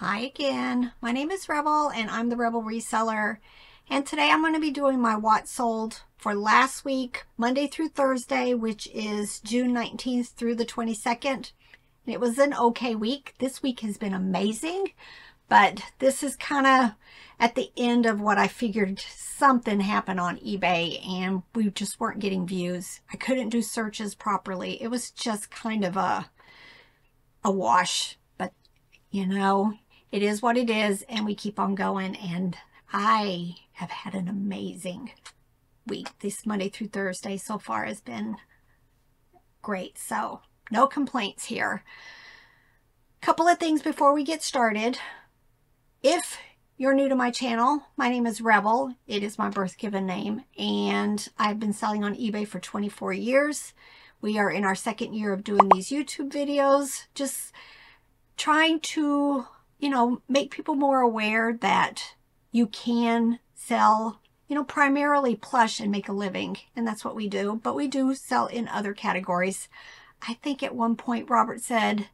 Hi again, my name is Rebel and I'm the Rebel Reseller, and today I'm going to be doing my what sold for last week, Monday through Thursday, which is June 19th through the 22nd. And it was an okay week. This week has been amazing, but this is kind of at the end of what I figured. Something happened on eBay and we just weren't getting views. I couldn't do searches properly. It was just kind of a wash, but you know, it is what it is, and we keep on going. And I have had an amazing week. This Monday through Thursday so far has been great. So no complaints here. Couple of things before we get started. If you're new to my channel, my name is Rebel. It is my birth given name, and I've been selling on eBay for 24 years. We are in our second year of doing these YouTube videos, just trying to, you know, make people more aware that you can sell, you know, primarily plush and make a living. And that's what we do, but we do sell in other categories. I think at one point Robert said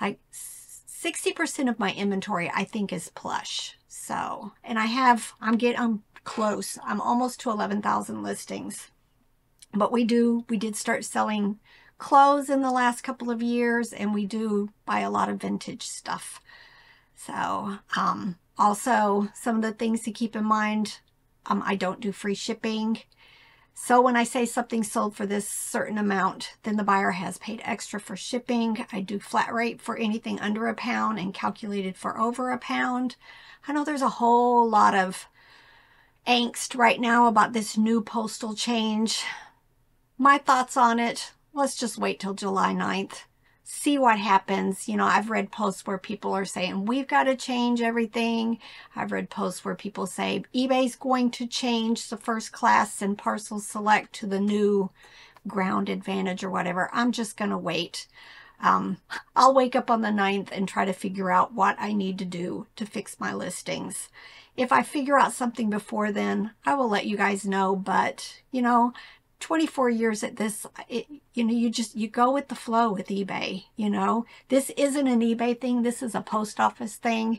like 60% of my inventory I think is plush. So, and I'm close. I'm almost to 11,000 listings. But we did start selling clothes in the last couple of years, and we do buy a lot of vintage stuff. So, also some of the things to keep in mind, I don't do free shipping. So when I say something sold for this certain amount, then the buyer has paid extra for shipping. I do flat rate for anything under a pound and calculated for over a pound. I know there's a whole lot of angst right now about this new postal change. My thoughts on it, let's just wait till July 9th, see what happens. You know, I've read posts where people are saying, we've got to change everything. I've read posts where people say, eBay's going to change the first class and parcel select to the new ground advantage or whatever. I'm just going to wait. I'll wake up on the 9th and try to figure out what I need to do to fix my listings. If I figure out something before then, I will let you guys know, but you know, 24 years at this, you know, you go with the flow with eBay. You know, this isn't an eBay thing. This is a post office thing.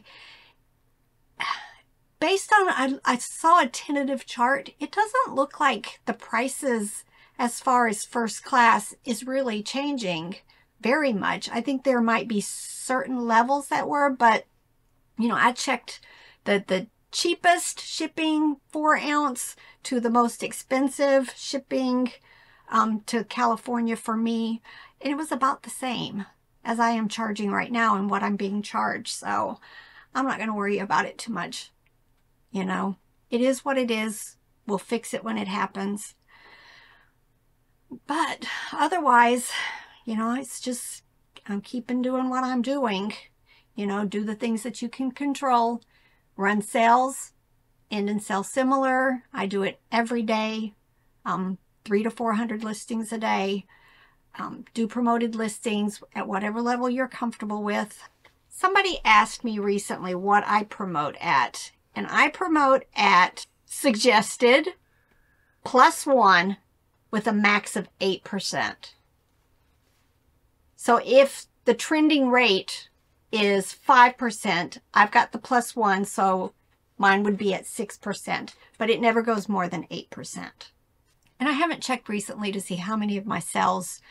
Based on, I saw a tentative chart. It doesn't look like the prices as far as first class is really changing very much. I think there might be certain levels that were, but you know, I checked the cheapest shipping 4 ounce to the most expensive shipping to California for me, and it was about the same as I am charging right now and what I'm being charged. So I'm not going to worry about it too much. You know, it is what it is. We'll fix it when it happens. But otherwise, you know, it's just, I'm keeping doing what I'm doing. You know, do the things that you can control. Run sales, end and sell similar. I do it every day, 300 to 400 listings a day. Do promoted listings at whatever level you're comfortable with. Somebody asked me recently what I promote at, and I promote at suggested +1 with a max of 8%. So if the trending rate is 5%, I've got the +1, so mine would be at 6%, but it never goes more than 8%. And I haven't checked recently to see how many of my sales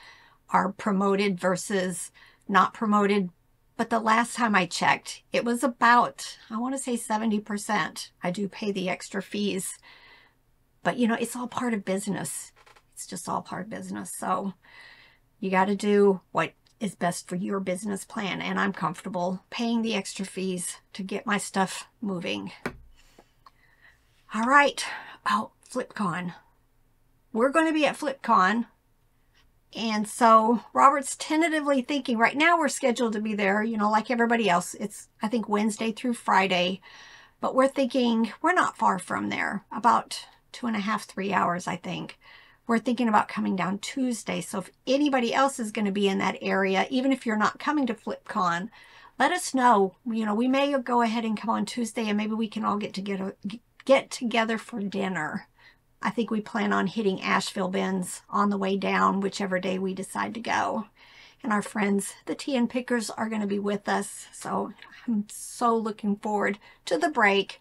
are promoted versus not promoted, but the last time I checked, it was about, I want to say 70%. I do pay the extra fees, but you know, it's all part of business. It's just all part of business. So you got to do what is best for your business plan, and I'm comfortable paying the extra fees to get my stuff moving. All right. Oh, FlipCon. We're going to be at FlipCon, and so Robert's tentatively thinking right now we're scheduled to be there, you know, like everybody else. It's, I think, Wednesday through Friday, but we're thinking we're not far from there, about 2.5 to 3 hours, I think. We're thinking about coming down Tuesday. So if anybody else is going to be in that area, even if you're not coming to FlipCon, let us know. You know, we may go ahead and come on Tuesday, and maybe we can all get together for dinner I think we plan on hitting Asheville Bends on the way down, whichever day we decide to go. And our friends, the TN Pickers, are going to be with us. So I'm so looking forward to the break,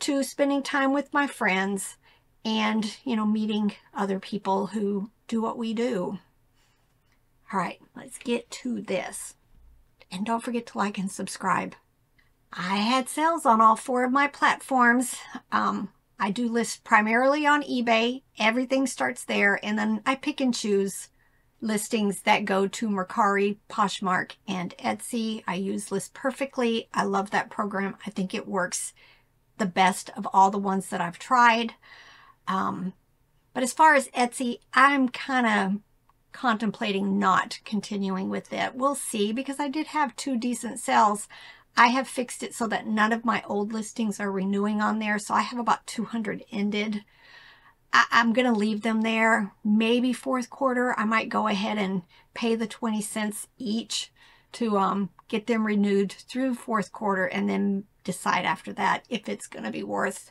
to spending time with my friends and, you know, meeting other people who do what we do. All right, let's get to this. And don't forget to like and subscribe. I had sales on all four of my platforms. I do list primarily on eBay. Everything starts there, and then I pick and choose listings that go to Mercari, Poshmark, and Etsy. I use List Perfectly. I love that program. I think it works the best of all the ones that I've tried. But as far as Etsy, I'm kind of contemplating not continuing with it. We'll see, because I did have two decent sales. I have fixed it so that none of my old listings are renewing on there. So I have about 200 ended. I'm going to leave them there. Maybe fourth quarter, I might go ahead and pay the 20 cents each to get them renewed through fourth quarter, and then decide after that if it's going to be worth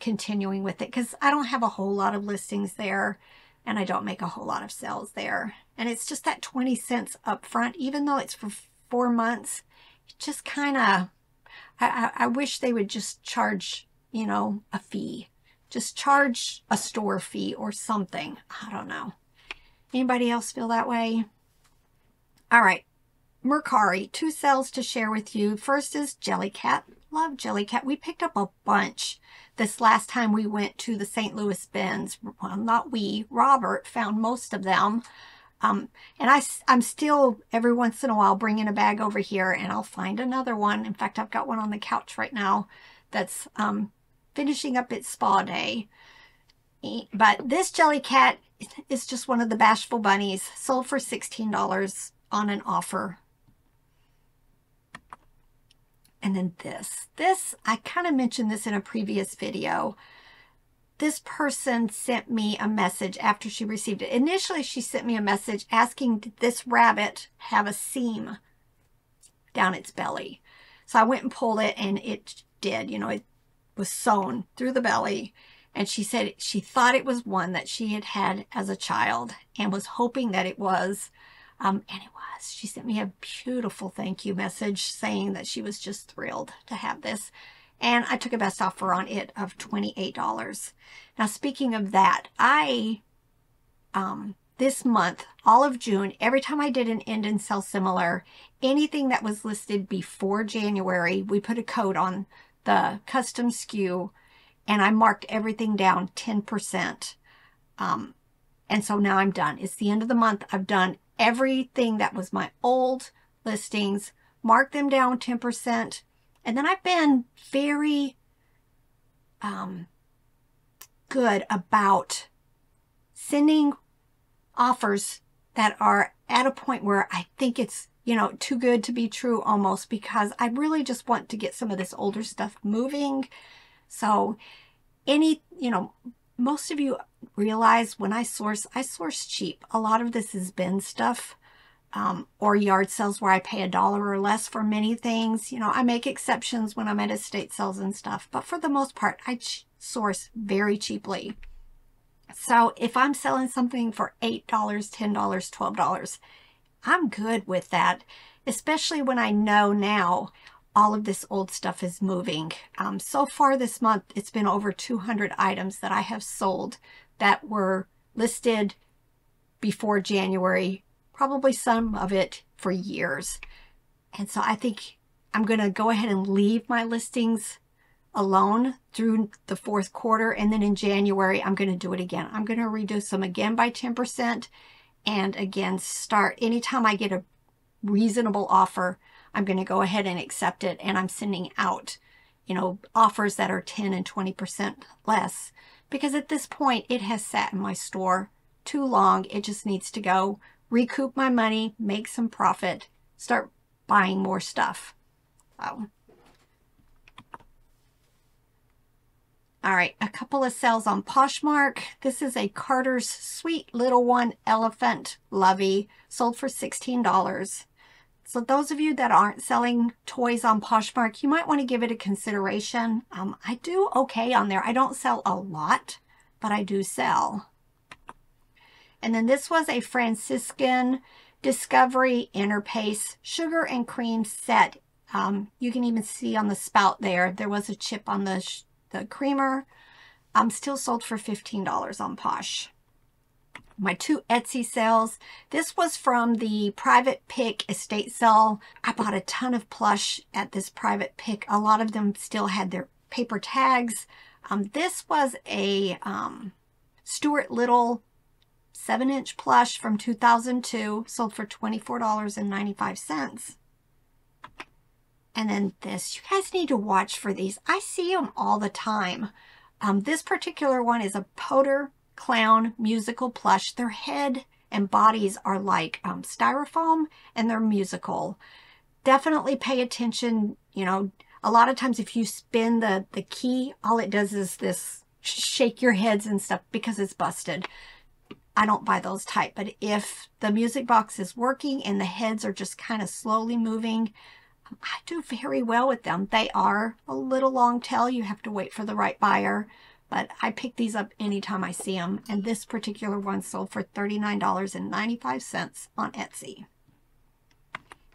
continuing with it, because I don't have a whole lot of listings there, and I don't make a whole lot of sales there. And it's just that 20 cents up front, even though it's for 4 months, it just kind of, I wish they would just charge, you know, a fee. Just charge a store fee or something. I don't know. Anybody else feel that way? All right. Mercari, two sales to share with you. First is Jellycat. Love Jellycat. We picked up a bunch this last time we went to the St. Louis Bins. Well, not we. Robert found most of them. And I'm still every once in a while bringing a bag over here, and I'll find another one. In fact, I've got one on the couch right now that's finishing up its spa day. But this Jellycat is just one of the Bashful Bunnies. Sold for $16 on an offer. And then this, I kind of mentioned this in a previous video. This person sent me a message after she received it. Initially, she sent me a message asking, did this rabbit have a seam down its belly? So I went and pulled it, and it did. You know, it was sewn through the belly. And she said she thought it was one that she had had as a child and was hoping that it was. And it was. She sent me a beautiful thank you message saying that she was just thrilled to have this. And I took a best offer on it of $28. Now, speaking of that, I, this month, all of June, every time I did an end and sell similar, anything that was listed before January, we put a code on the custom SKU, and I marked everything down 10%. And so now I'm done. It's the end of the month. I've done everything that was my old listings, mark them down 10%. And then I've been very good about sending offers that are at a point where I think it's, you know, too good to be true almost, because I really just want to get some of this older stuff moving. So any, you know, most of you realize when I source cheap. A lot of this is bin stuff or yard sales where I pay $1 or less for many things. You know, I make exceptions when I'm at estate sales and stuff, but for the most part, I source very cheaply. So if I'm selling something for $8, $10, $12, I'm good with that, especially when I know now all of this old stuff is moving. So far this month, it's been over 200 items that I have sold that were listed before January, probably some of it for years. And so I think I'm going to go ahead and leave my listings alone through the fourth quarter. And then in January, I'm going to do it again. I'm going to reduce them again by 10%. And again, start anytime I get a reasonable offer, I'm going to go ahead and accept it, and I'm sending out, you know, offers that are 10 and 20% less, because at this point it has sat in my store too long. It just needs to go recoup my money, make some profit, start buying more stuff. So. All right, a couple of sales on Poshmark. This is a Carter's Sweet Little One Elephant Lovey, sold for $16. So those of you that aren't selling toys on Poshmark, you might want to give it a consideration. I do okay on there. I don't sell a lot. but I do sell. And then this was a Franciscan Discovery Interpace sugar and cream set. You can even see on the spout there, there was a chip on the creamer. Still sold for $15 on Posh. My two Etsy sales. This was from the Private Pick estate sale. I bought a ton of plush at this Private Pick. A lot of them still had their paper tags. This was a Stuart Little 7-inch plush from 2002, sold for $24.95. And then this, you guys need to watch for these. I see them all the time. This particular one is a Poder clown musical plush. Their head and bodies are like styrofoam, and they're musical. Definitely pay attention. You know, a lot of times if you spin the key, all it does is this shake your heads and stuff because it's busted. I don't buy those type, but if the music box is working and the heads are just kind of slowly moving, I do very well with them. They are a little long tail. You have to wait for the right buyer, but I pick these up anytime I see them. And this particular one sold for $39.95 on Etsy.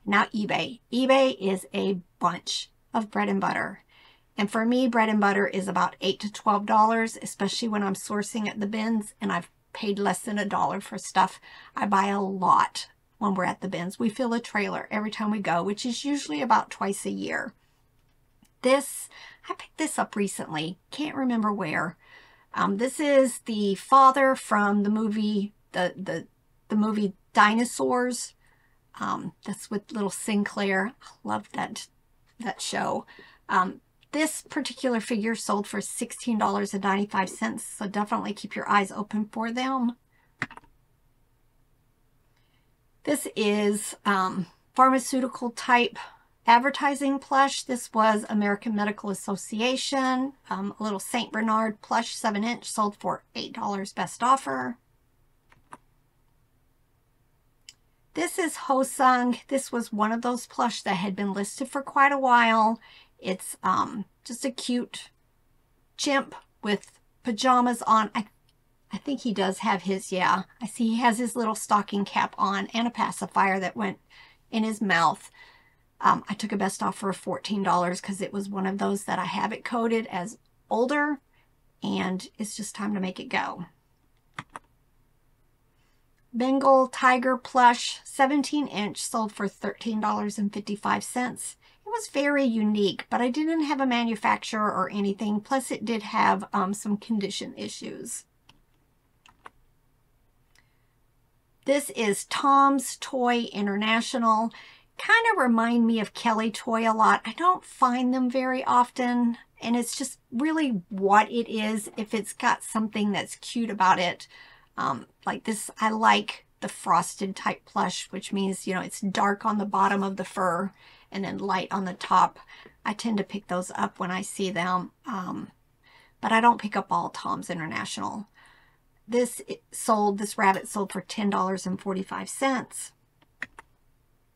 Now eBay. eBay is a bunch of bread and butter. And for me, bread and butter is about $8 to $12, especially when I'm sourcing at the bins and I've paid less than $1 for stuff. I buy a lot when we're at the bins. We fill a trailer every time we go, which is usually about twice a year. This, I picked this up recently. Can't remember where. This is the father from the movie, the movie Dinosaurs. That's with little Sinclair. I love that show. This particular figure sold for $16.95, so definitely keep your eyes open for them. This is pharmaceutical type advertising plush. This was American Medical Association. A little St. Bernard plush 7-inch sold for $8 best offer. This is Hosung. This was one of those plush that had been listed for quite a while. It's just a cute chimp with pajamas on. I think he does have his, yeah, I see he has his little stocking cap on and a pacifier that went in his mouth. I took a best offer of $14 because it was one of those that I have it coded as older and it's just time to make it go. Bengal tiger plush, 17-inch, sold for $13.55. It was very unique, but I didn't have a manufacturer or anything. Plus it did have some condition issues. This is Tom's Toy International. Kind of remind me of Kelly Toy a lot. I don't find them very often, and it's just really what it is. If it's got something that's cute about it, like this, I like the frosted type plush, which means, you know, it's dark on the bottom of the fur and then light on the top. I tend to pick those up when I see them, but I don't pick up all Tom's International. This rabbit sold for $10.45.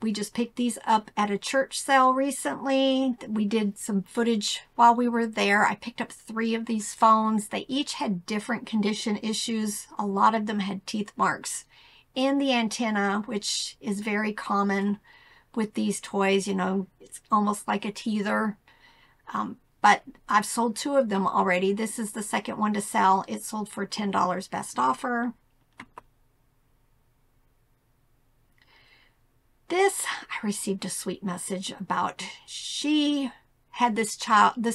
We just picked these up at a church sale recently. We did some footage while we were there. I picked up 3 of these phones. They each had different condition issues. A lot of them had teeth marks in the antenna, which is very common with these toys. You know, it's almost like a teether. But I've sold 2 of them already. This is the second one to sell. It sold for $10 best offer. This, I received a sweet message about. She had this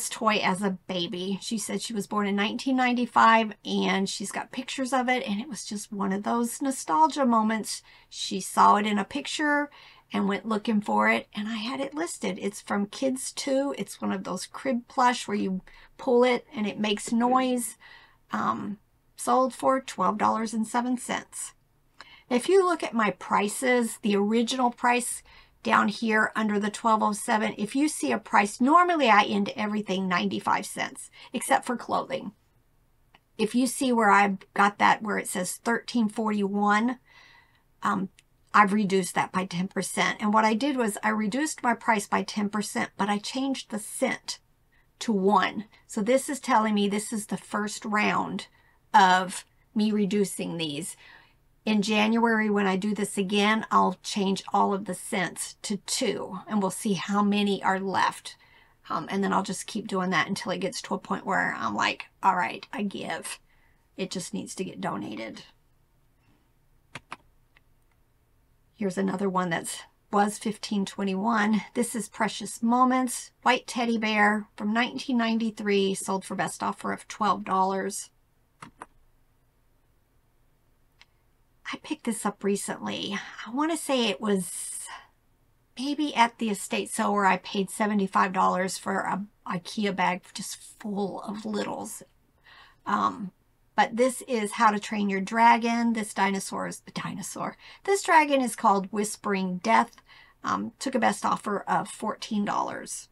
toy as a baby. She said she was born in 1995 and she's got pictures of it, and it was just one of those nostalgia moments. She saw it in a picture and went looking for it, and I had it listed. It's from Kids II. It's one of those crib plush where you pull it and it makes noise. Sold for $12.07. If you look at my prices, the original price down here under the $12.07, if you see a price, normally I end everything 95 cents, except for clothing. If you see where I've got that, where it says $13.41, I've reduced that by 10%. And what I did was I reduced my price by 10%, but I changed the cent to $1. So this is telling me this is the first round of me reducing these. In January, when I do this again, I'll change all of the cents to 2, and we'll see how many are left. And then I'll just keep doing that until it gets to a point where I'm like, all right, I give. It just needs to get donated. Here's another one that was $15.21. This is Precious Moments, White Teddy Bear from 1993, sold for best offer of $12. I picked this up recently. I want to say it was maybe at the estate sale where I paid $75 for an IKEA bag just full of littles. But this is How to Train Your Dragon. This dinosaur is a dinosaur. This dragon is called Whispering Death. Took a best offer of $14.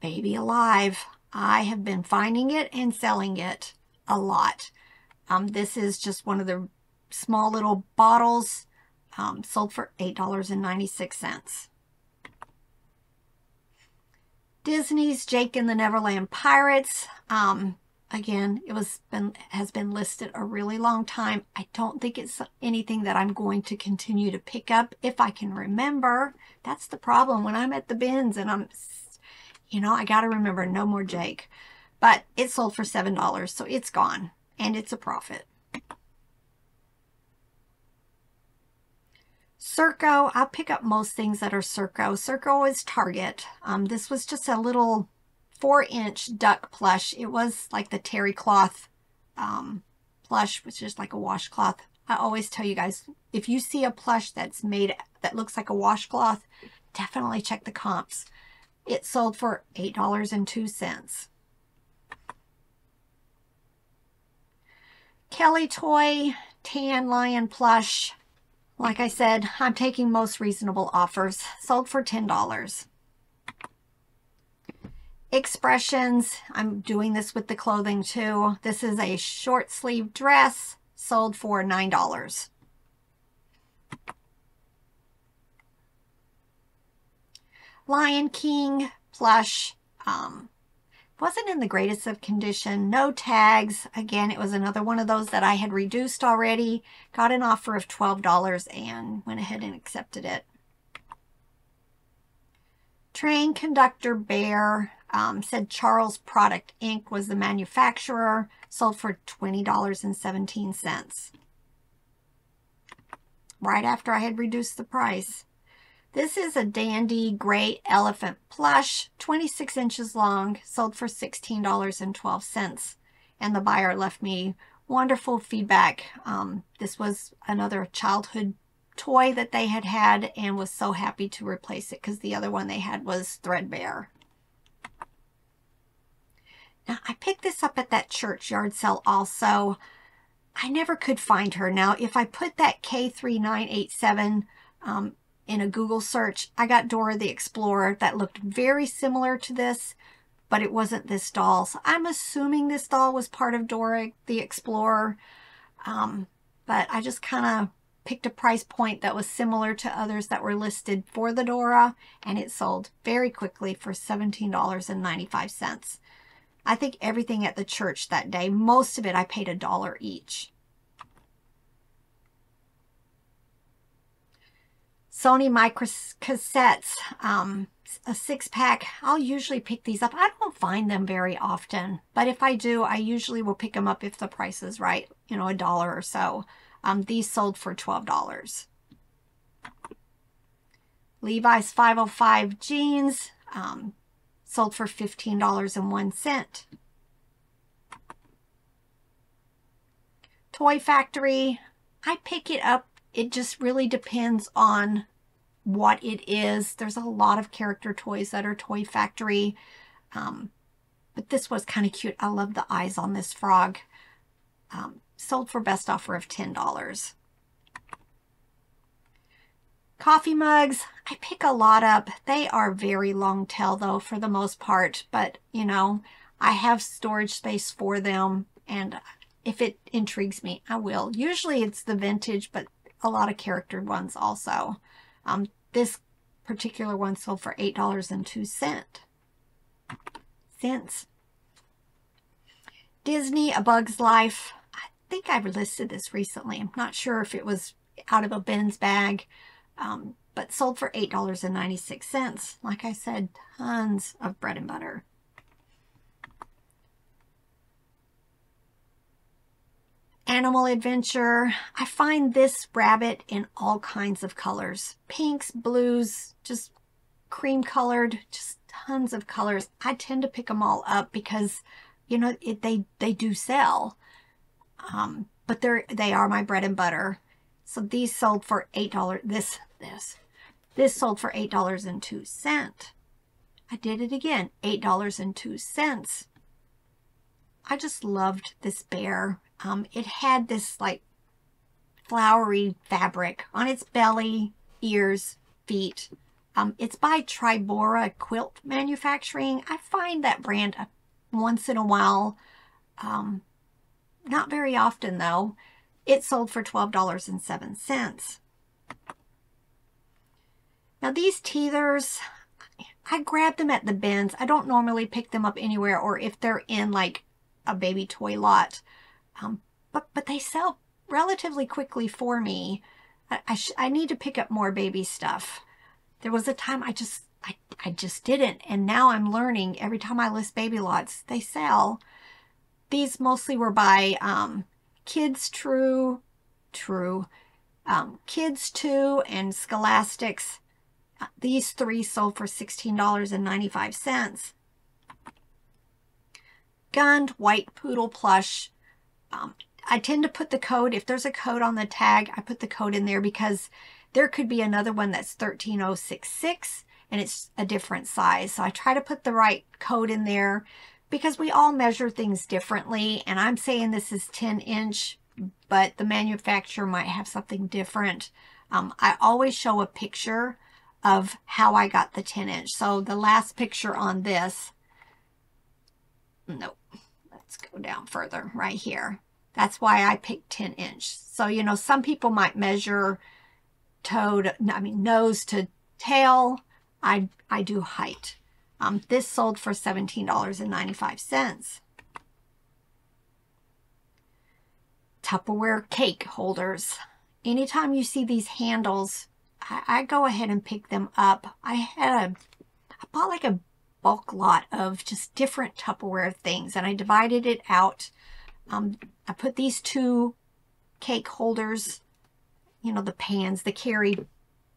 Baby Alive. I have been finding it and selling it a lot. This is just one of the small little bottles, sold for $8.96. Disney's Jake and the Neverland Pirates. Again, it has been listed a really long time. I don't think it's anything that I'm going to continue to pick up if I can remember. That's the problem when I'm at the bins and I'm, you know, I got to remember no more Jake. But it sold for $7, so it's gone. And it's a profit. Circo, I pick up most things that are Circo. Circo is Target. This was just a little 4-inch duck plush. It was like the terry cloth plush, which is like a washcloth. I always tell you guys, if you see a plush that's made that looks like a washcloth, definitely check the comps. It sold for $8.02. Kelly Toy Tan Lion Plush. Like I said, I'm taking most reasonable offers. Sold for $10. Expressions. I'm doing this with the clothing too. This is a short sleeve dress. Sold for $9. Lion King Plush. Wasn't in the greatest of condition, no tags. Again, it was another one of those that I had reduced already. Got an offer of $12 and went ahead and accepted it. Train Conductor Bear, said Charles Product Inc. was the manufacturer, sold for $20.17. Right after I had reduced the price. This is a dandy gray elephant plush, 26 inches long, sold for $16.12. And the buyer left me wonderful feedback. This was another childhood toy that they had had and was so happy to replace it because the other one they had was threadbare. Now, I picked this up at that church yard sale also. I never could find her. Now, if I put that K3987, in a Google search, I got Dora the Explorer that looked very similar to this, but it wasn't this doll. So I'm assuming this doll was part of Dora the Explorer, but I just kind of picked a price point that was similar to others that were listed for the Dora, and it sold very quickly for $17.95. I think everything at the church that day, most of it I paid $1 each. Sony Micro Cassettes, a 6-pack. I'll usually pick these up. I don't find them very often, but if I do, I usually will pick them up if the price is right, you know, $1 or so. These sold for $12. Levi's 505 jeans, sold for $15.01. Toy Factory, I pick it up. It just really depends on what it is. There's a lot of character toys that are Toy Factory. But this was kind of cute. I love the eyes on this frog. Sold for best offer of $10. Coffee mugs. I pick a lot up. They are very long tail though for the most part. But, you know, I have storage space for them. And if it intrigues me, I will. Usually it's the vintage, but a lot of character ones also. This particular one sold for $8.02. Disney, A Bug's Life. I think I've listed this recently. I'm not sure if it was out of a Ben's bag, but sold for $8.96. Like I said, tons of bread and butter. Animal Adventure. I find this rabbit in all kinds of colors. Pinks, blues, just cream colored, just tons of colors. I tend to pick them all up because, you know, they do sell. But they are my bread and butter. So these sold for $8. This sold for $8.02. I did it again, $8.02. I just loved this bear. It had this like flowery fabric on its belly, ears, feet. It's by Tribora Quilt Manufacturing. I find that brand once in a while. Not very often though. It sold for $12.07. Now these teethers, I grab them at the bins. I don't normally pick them up anywhere or if they're in like a baby toy lot. But they sell relatively quickly for me. I need to pick up more baby stuff. There was a time I just didn't, and now I'm learning every time I list baby lots, they sell. These mostly were by Kids II, Kids II and Scholastics. These three sold for $16.95. Gunned White Poodle Plush. I tend to put the code, if there's a code on the tag, I put the code in there because there could be another one that's 13066 and it's a different size. So I try to put the right code in there because we all measure things differently. And I'm saying this is 10-inch, but the manufacturer might have something different. I always show a picture of how I got the 10-inch. So the last picture on this, nope. Let's go down further right here. That's why I picked 10-inch. So, you know, some people might measure nose to tail. I do height. This sold for $17.95. Tupperware cake holders. Anytime you see these handles, I go ahead and pick them up. I bought like a bulk lot of just different Tupperware things, and I divided it out. I put these two cake holders, you know, the pans, the carry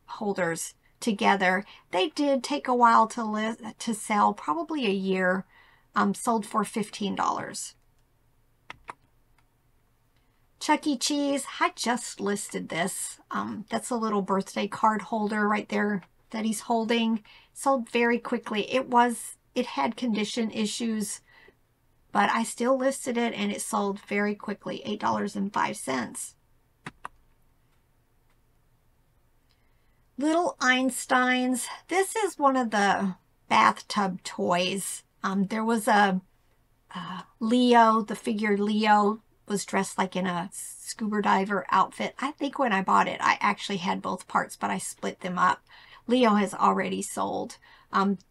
holders together. They did take a while to sell, probably a year. Sold for $15. Chuck E. Cheese. I just listed this. That's a little birthday card holder right there that he's holding. Sold very quickly. It had condition issues, but I still listed it and it sold very quickly, $8.05. Little Einsteins. This is one of the bathtub toys. There was a Leo, the figure Leo was dressed like in a scuba diver outfit. I think when I bought it, I actually had both parts, but I split them up. Leo has already sold.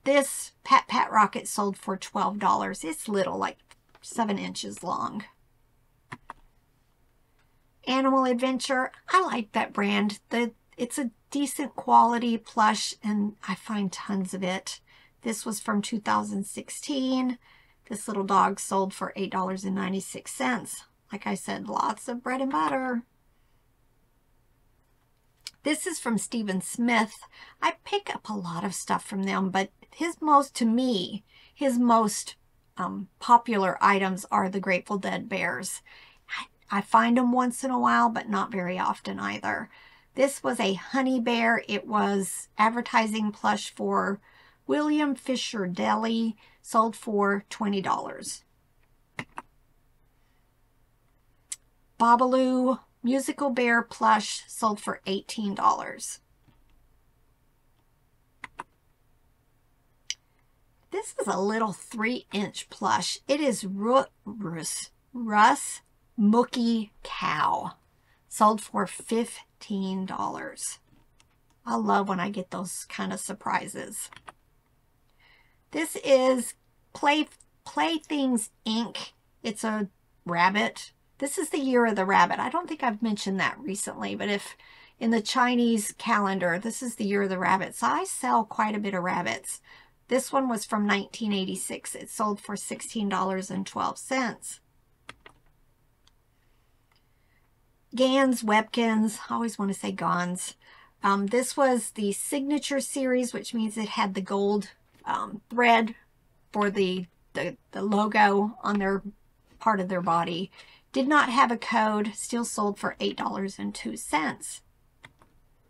This Pat Rocket sold for $12. It's little, like 7 inches long. Animal Adventure. I like that brand. It's a decent quality plush, and I find tons of it. This was from 2016. This little dog sold for $8.96. Like I said, lots of bread and butter. This is from Stephen Smith. I pick up a lot of stuff from them, but his most popular items are the Grateful Dead bears. I find them once in a while, but not very often either. This was a honey bear. It was advertising plush for William Fisher Deli, sold for $20. Bobaloo. Musical Bear plush sold for $18. This is a little 3-inch plush. It is Russ Mookie Cow. Sold for $15. I love when I get those kind of surprises. This is Playthings Inc. It's a rabbit. This is the year of the rabbit. I don't think I've mentioned that recently, but if in the Chinese calendar, this is the year of the rabbit. So I sell quite a bit of rabbits. This one was from 1986. It sold for $16.12. Gans, Webkins, I always want to say Gans. This was the signature series, which means it had the gold thread for the logo on their part of their body. Did not have a code, still sold for $8.02.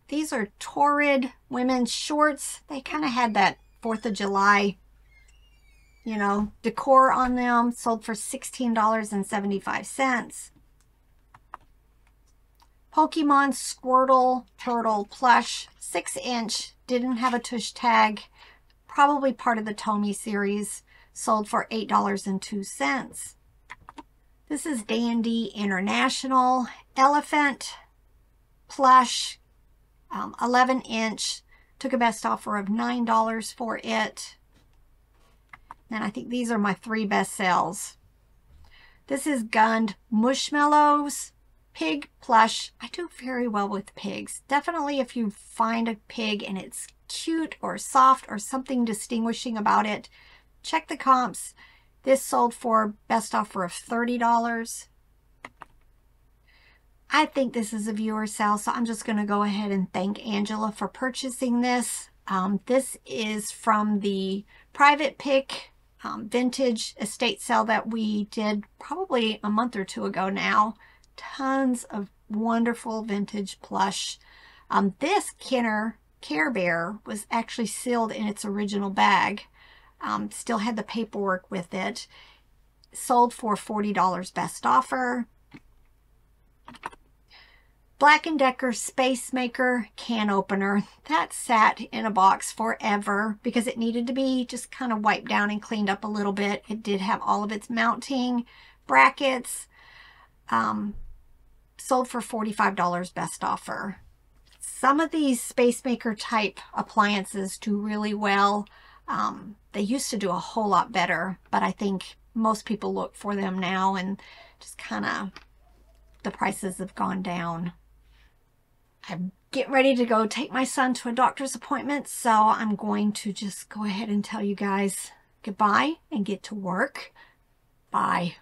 These are Torrid women's shorts. They kind of had that 4th of July, you know, decor on them. Sold for $16.75. Pokemon Squirtle Turtle Plush, 6-inch, didn't have a tush tag, probably part of the Tomy series, sold for $8.02. This is Dandy International, Elephant Plush, 11-inch, took a best offer of $9 for it. And I think these are my three best sells. This is Gund Mushmallows. Pig plush. I do very well with pigs. Definitely if you find a pig and it's cute or soft or something distinguishing about it, check the comps. This sold for best offer of $30. I think this is a viewer sale, so I'm just going to go ahead and thank Angela for purchasing this. This is from the Private Pick vintage estate sale that we did probably a month or two ago now. Tons of wonderful vintage plush. This Kenner Care Bear was actually sealed in its original bag. Still had the paperwork with it. Sold for $40 best offer. Black & Decker SpaceMaker can opener. That sat in a box forever because it needed to be just kind of wiped down and cleaned up a little bit. It did have all of its mounting brackets. Sold for $45 best offer. Some of these SpaceMaker type appliances do really well. They used to do a whole lot better, but I think most people look for them now and just kind of the prices have gone down. I'm getting ready to go take my son to a doctor's appointment, so I'm going to just go ahead and tell you guys goodbye and get to work. Bye.